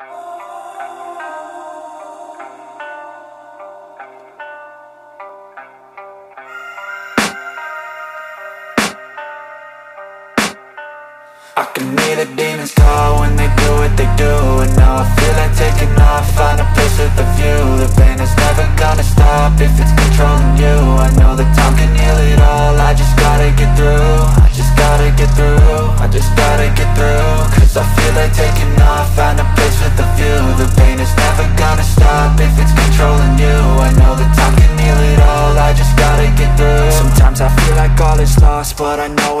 I can hear the demons call when they do what they do, and now I feel like taking off, find a place with a view. The pain is never gonna stop if it's controlling you. I know that time can heal it all, I just gotta get through. I just gotta get through, I just gotta get through. Cause I feel like taking off, find a place with a view. The pain is never gonna stop if it's controlling you. I know that time can heal it all, I just gotta get through. Sometimes I feel like all is lost, but I know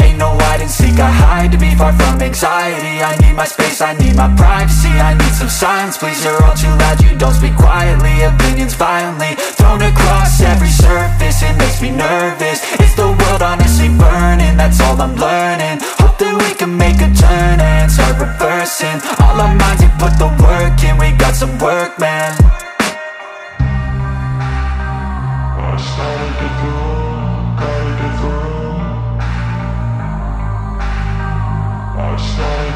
Ain't no hide and seek, I hide to be far from anxiety. I need my space, I need my privacy, I need some silence, please. You're all too loud, you don't speak quietly. Opinions violently thrown across every surface, it makes me nervous. Is the world honestly burning? That's all I'm learning. Hope that we can make a turn and start reversing all our minds and put the work in. We got some work, man. I started to do.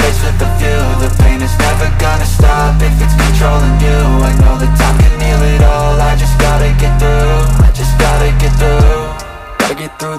place with a view. The pain is never gonna stop if it's controlling you. I know that time can heal it all, I just gotta get through. I just gotta get through. Gotta get through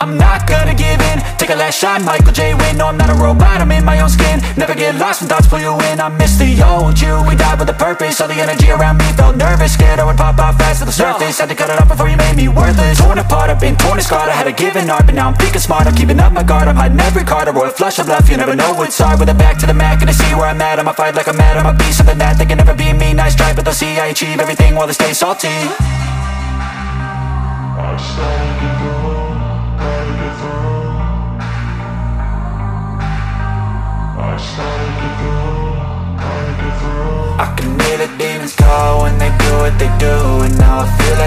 I'm not gonna give in. Take a last shot, Michael J. Win. No, I'm not a robot, I'm in my own skin. Never get lost when thoughts pull you in. I miss the old you, we died with a purpose. All the energy around me felt nervous, scared I would pop out fast to the surface. Had to cut it off before you made me worthless. Torn apart, I've been torn and scarred. I had a given art, but now I'm thinking smart. I'm keeping up my guard, I'm hiding every card. A royal flush of love, you never know what's hard. With a back to the mat, gonna see where I'm at. I'ma fight like I'm mad, I'ma be something that they can never be me. Nice try, but they'll see I achieve everything while they stay salty. I started to grow. I can hear the demons call when they do what they do, and now I feel